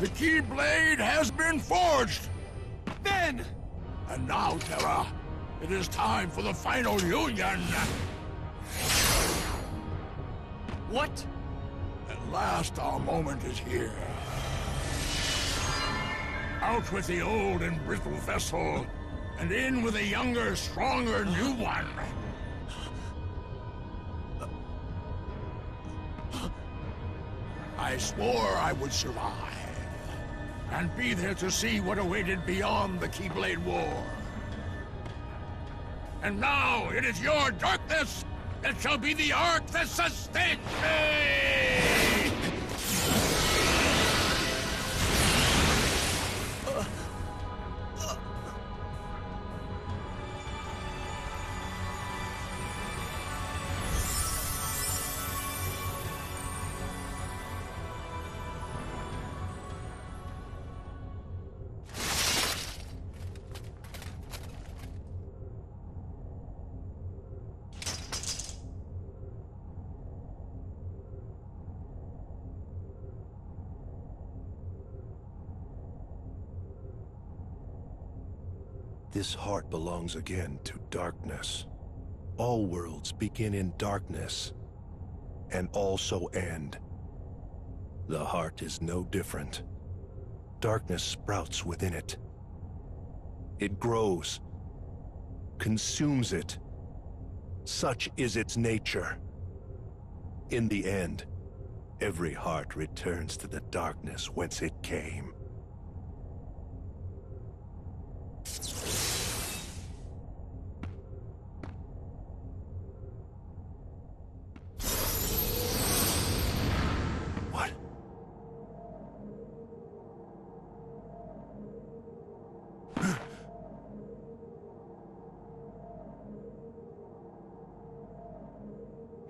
The Keyblade has been forged! Then! And now, Terra, it is time for the final union! What? At last, our moment is here. Out with the old and brittle vessel, and in with a younger, stronger, new one. I swore I would survive, and be there to see what awaited beyond the Keyblade War. And now, it is your darkness that shall be the arc that sustains me! This heart belongs again to darkness. All worlds begin in darkness, and also end. The heart is no different. Darkness sprouts within it. It grows, consumes it. Such is its nature. In the end, every heart returns to the darkness whence it came.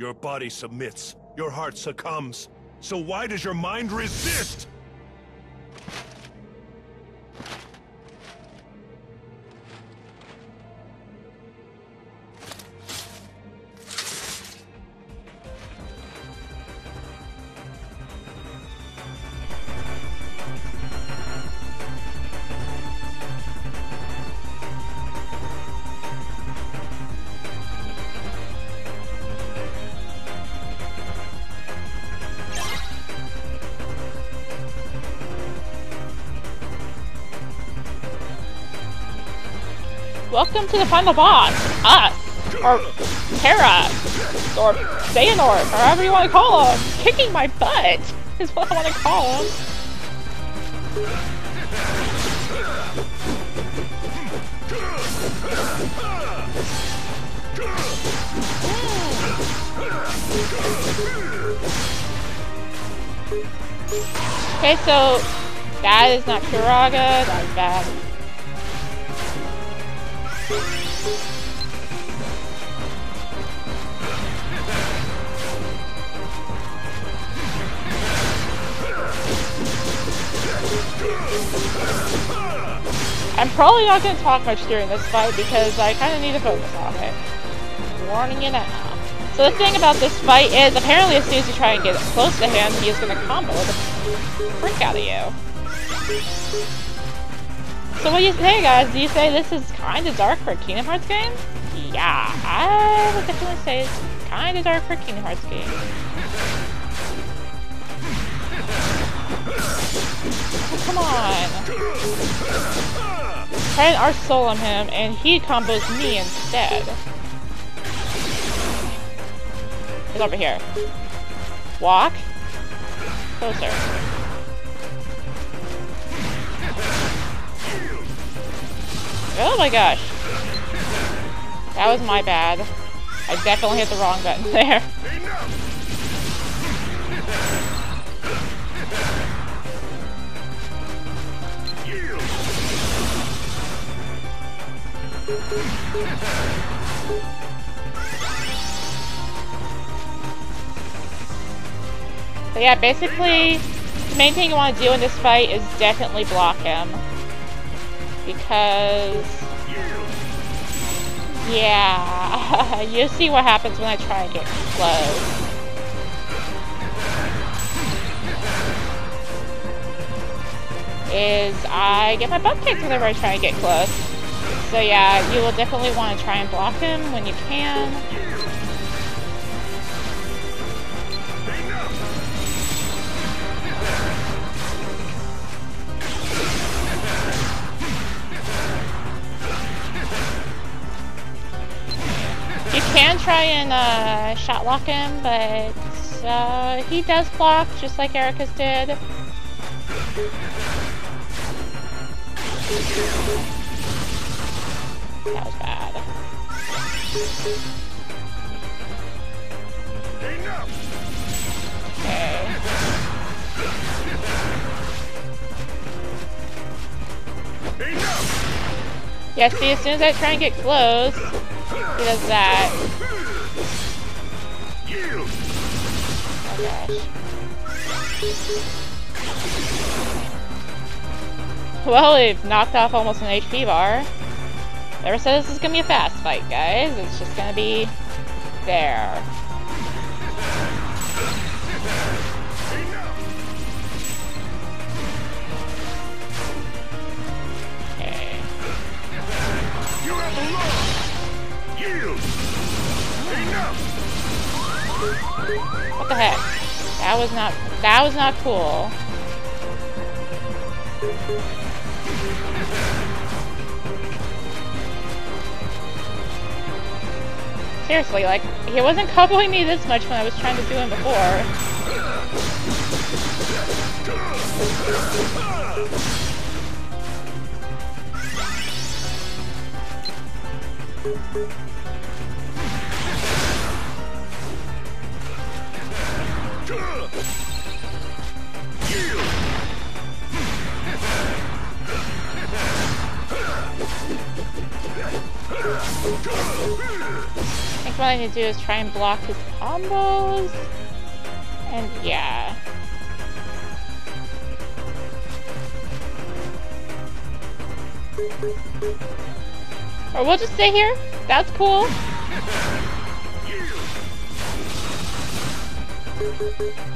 Your body submits, your heart succumbs, so why does your mind resist? Welcome to the final boss, us, or Terra, or Xehanort, or however you want to call him. Kicking my butt is what I want to call him. Okay, so that is not Curaga, that is bad. I'm probably not going to talk much during this fight because I kind of need to focus on it. Warning you now. So the thing about this fight is apparently as soon as you try and get it close to him, he is going to combo the frick out of you. So what do you say, guys? Do you say this is kind of dark for a Kingdom Hearts game? Yeah, I would definitely say it's kind of dark for a Kingdom Hearts game. Come on! Try our soul on him, and he combos me instead. He's over here. Walk. Closer. Oh my gosh. That was my bad. I definitely hit the wrong button there. So yeah, basically, the main thing you want to do in this fight is definitely block him. Because, yeah, you see what happens when I try and get close. is I get my butt kicked whenever I try to get close. So yeah, you will definitely want to try and block him when you can. You can try and shot lock him, but he does block just like Erica's did. That was bad. Okay. Yeah, see, as soon as I try and get close, he does that. Oh gosh. Well, it knocked off almost an HP bar. Never said this is gonna be a fast fight, guys. It's just gonna be there. Okay. You have yield. Enough. What the heck? That was not cool. Seriously, like, he wasn't coupling me this much when I was trying to do him before. I think what I need to do is try and block his combos, and yeah. Or we'll just stay here, that's cool.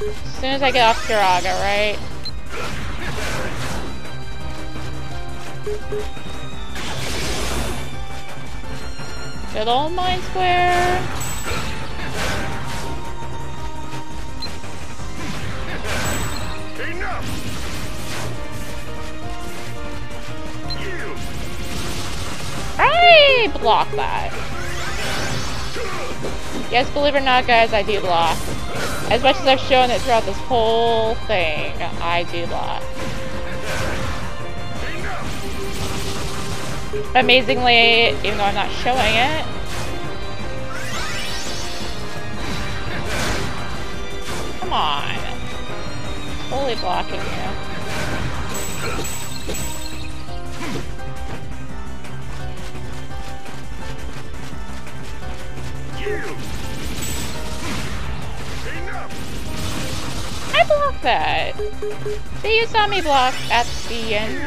As soon as I get off Curaga, right? Good old Mind Square! Enough! I block that. Yes, believe it or not, guys, I do block. As much as I've shown it throughout this whole thing, I do block. Amazingly, even though I'm not showing it. Come on. Totally blocking you. I blocked that. See, you saw me block at the end.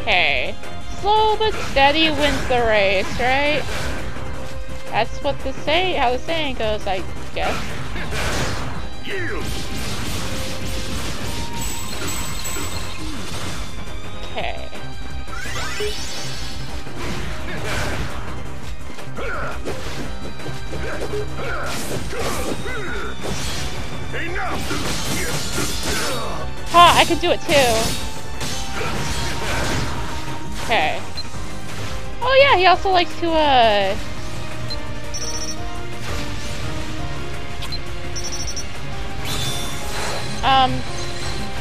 Okay, slow but steady wins the race, right? That's what the say, how the saying goes, I guess. Okay. Ha! I could do it too. Okay. Oh yeah, he also likes to,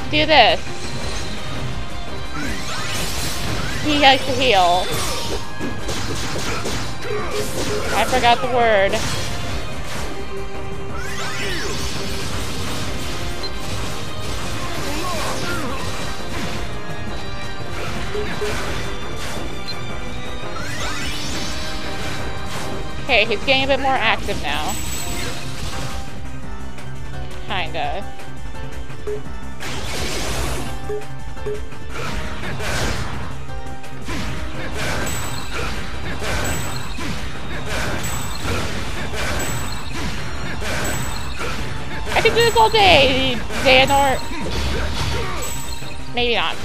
do this. He likes to heal. I forgot the word. Okay, he's getting a bit more active now. Kinda. can do this all day, Xehanort. Maybe not.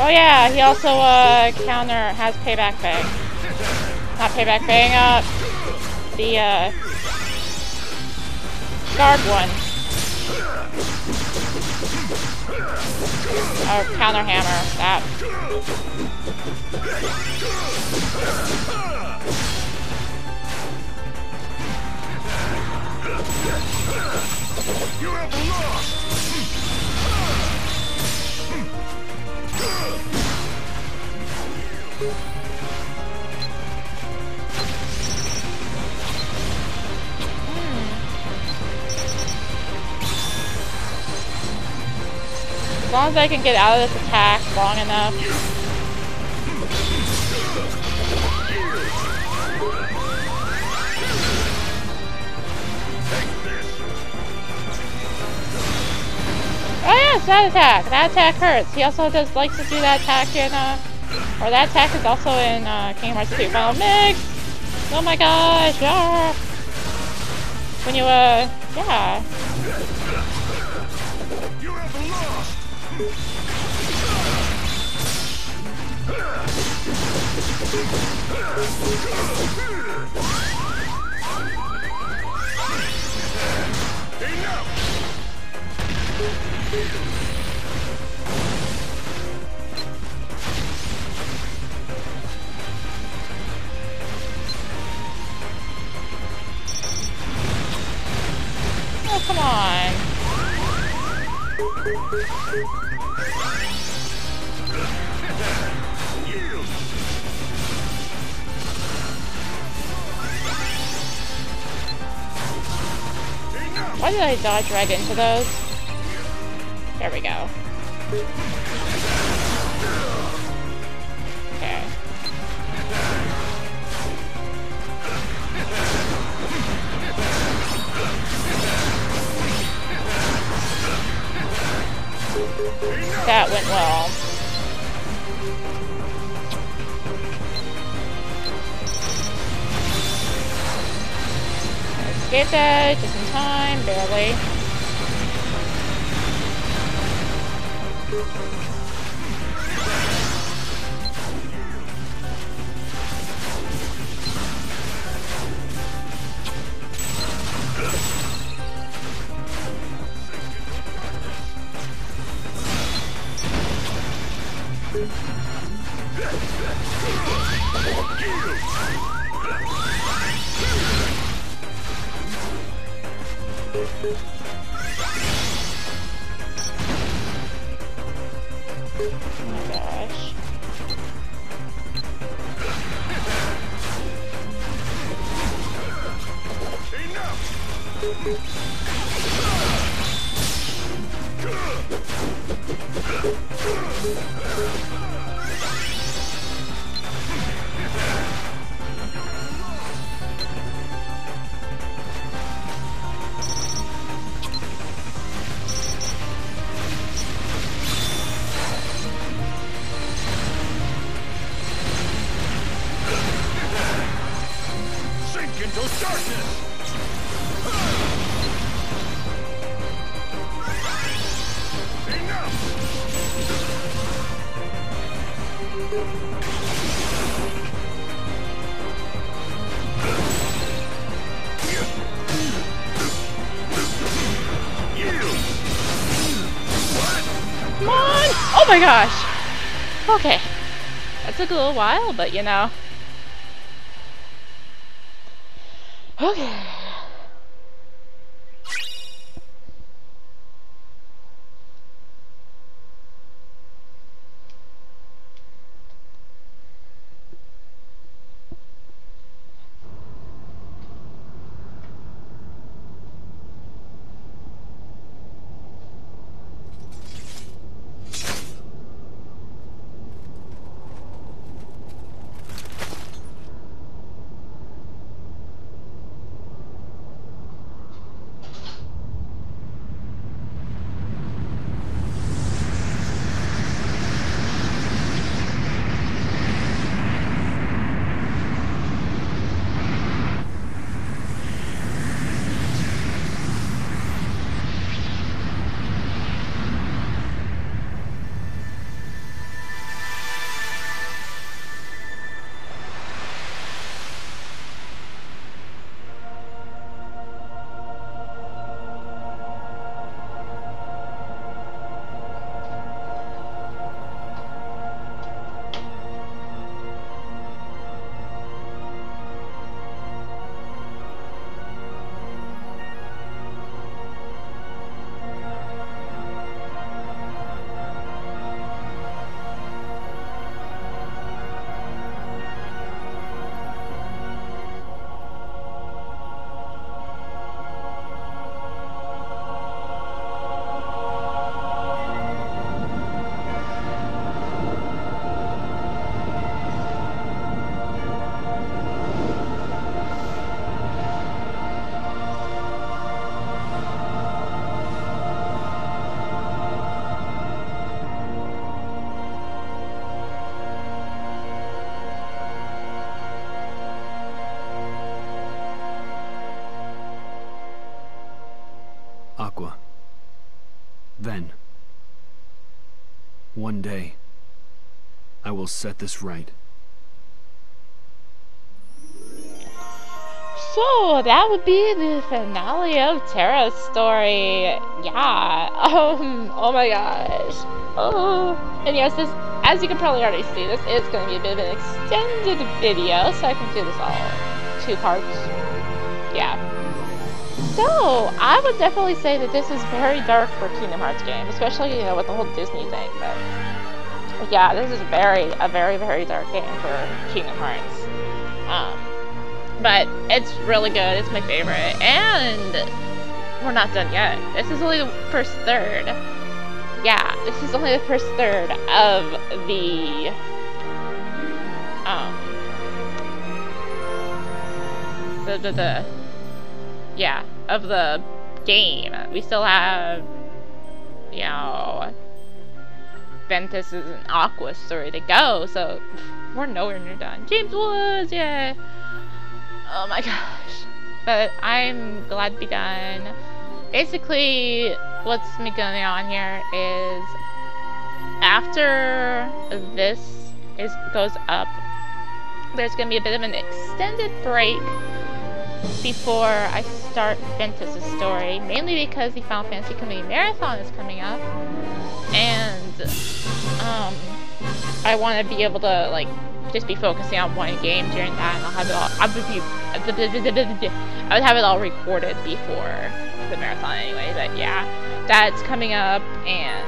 Oh yeah, he also has Payback Bang. Not Payback Bang, the guard one. Or Counter Hammer, that. You have lost. As long as I can get out of this attack long enough. Oh yes, that attack! That attack hurts. He also does likes to do that attack in or that attack is also in Kingdom Hearts 3 Final Mix! Oh my gosh, yeah! When you yeah. You have lost! Oh, come on. Why did I dodge right into those? There we go. Okay. That went well. Escape that just in time, barely. Oh my gosh! Okay. That took a little while, but you know. Okay. Aqua. Then, one day, I will set this right. So that would be the finale of Terra's story. Yeah. Oh my gosh. Oh. And yes, this, as you can probably already see, this is going to be a bit of an extended video, so I can do this all 2 parts. Yeah. So I would definitely say that this is very dark for a Kingdom Hearts game, especially with the whole Disney thing. But yeah, this is a very, very dark game for Kingdom Hearts. But it's really good, it's my favorite, and we're not done yet. This is only the first third. Yeah, this is only the first third of the, yeah, of the game. We still have, you know, Ventus' and Aqua story to go, so we're nowhere near done. James Woods, yeah. Oh my gosh, but I'm glad to be done. Basically, what's been going on here is after this goes up, there's going to be a bit of an extended break before I start Ventus' story, mainly because the Final Fantasy Community Marathon is coming up, and I want to be able to, like, just be focusing on one game during that, and I'll have it all. I would have it all recorded before the marathon, anyway. But yeah, that's coming up, and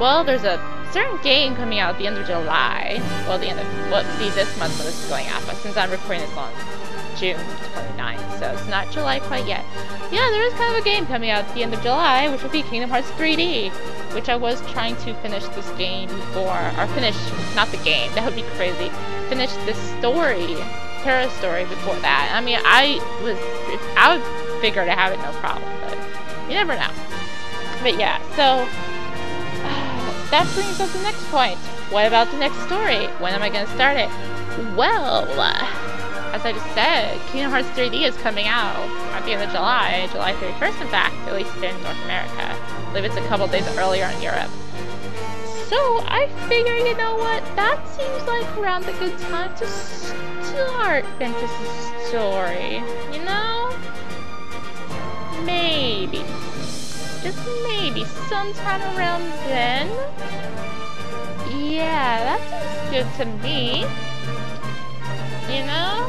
well, there's a certain game coming out at the end of July. Well, the end of well, it'll be this month when this is going out. But since I'm recording this on June 29th, so it's not July quite yet. Yeah, there is kind of a game coming out at the end of July, which will be Kingdom Hearts 3D. Which I was trying to finish this game before, or finish, not the game, that would be crazy, finish this story, Terra's story before that. I mean, I would figure to have it no problem, but you never know. But yeah, so, that brings us to the next point. What about the next story? When am I going to start it? Well, as I just said, Kingdom Hearts 3D is coming out at the end of July, July 31st in fact, at least in North America. I believe it's a couple days earlier in Europe. So I figure, you know what, that seems like around the good time to start Ventus' story, you know? Maybe, just maybe, sometime around then? Yeah, that seems good to me. You know?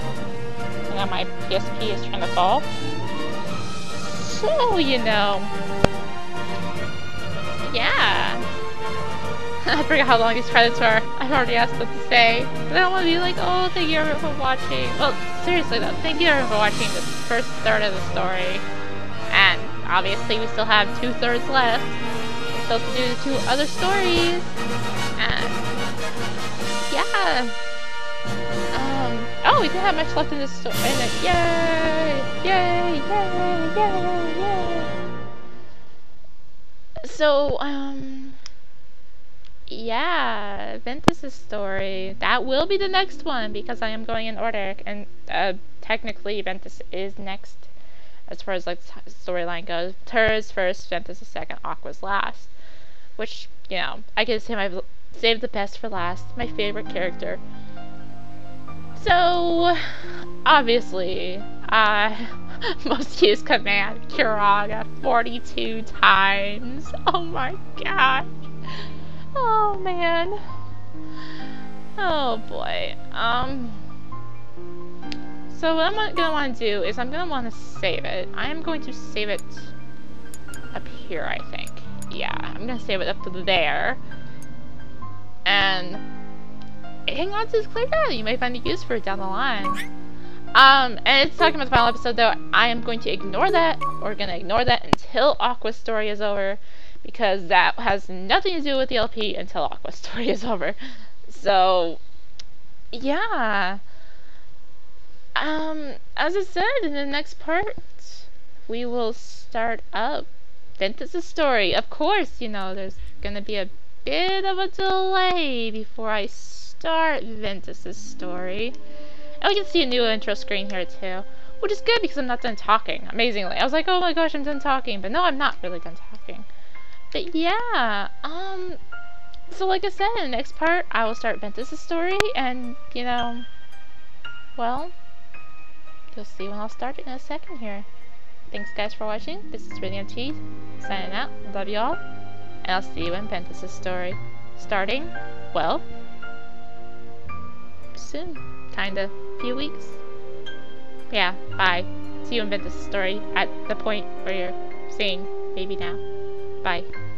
And now my PSP is trying to fall. So, you know. Yeah. I forgot how long these credits were. I've already asked what to say. But I don't want to be like, oh, thank you everyone for watching. Well, seriously though, thank you everyone for watching this first third of the story. And obviously we still have 2 thirds left. We still have to do the 2 other stories. And yeah. Oh, we didn't have much left in this story. Yay! So, yeah, Ventus' story. That will be the next one because I am going in order, and technically Ventus is next as far as like storyline goes. Terra's first, Ventus' second, Aqua's last. Which, you know, I can say I've saved the best for last. My favorite character. So, obviously, most used command, Curaga, 42 times. Oh my gosh. Oh man. Oh boy. So what I'm gonna want to do is I'm gonna want to save it. I am going to save it up here, I think. Yeah, I'm gonna save it up to there. And hang on to this clear data, you may find it useful down the line. And it's talking about the final episode though, I am going to ignore that. We're gonna ignore that until Aqua's story is over, because that has nothing to do with the LP until Aqua's story is over. So, yeah. As I said, in the next part, we will start up Ventus' story. Of course, you know, there's gonna be a bit of a delay before I start Ventus' story. And we can see a new intro screen here too. Which is good because I'm not done talking, amazingly. I was like, oh my gosh, I'm done talking. But no, I'm not really done talking. But yeah, so like I said, in the next part, I will start Ventus' story, and, you know, well, you'll see when I'll start it in a second here. Thanks guys for watching. This is rinimt, signing out. Love y'all, and I'll see you in Ventus' story. Starting, well, soon. Kinda. Few weeks. Yeah, bye. See you in Ventus' story at the point where you're seeing, maybe now. Bye.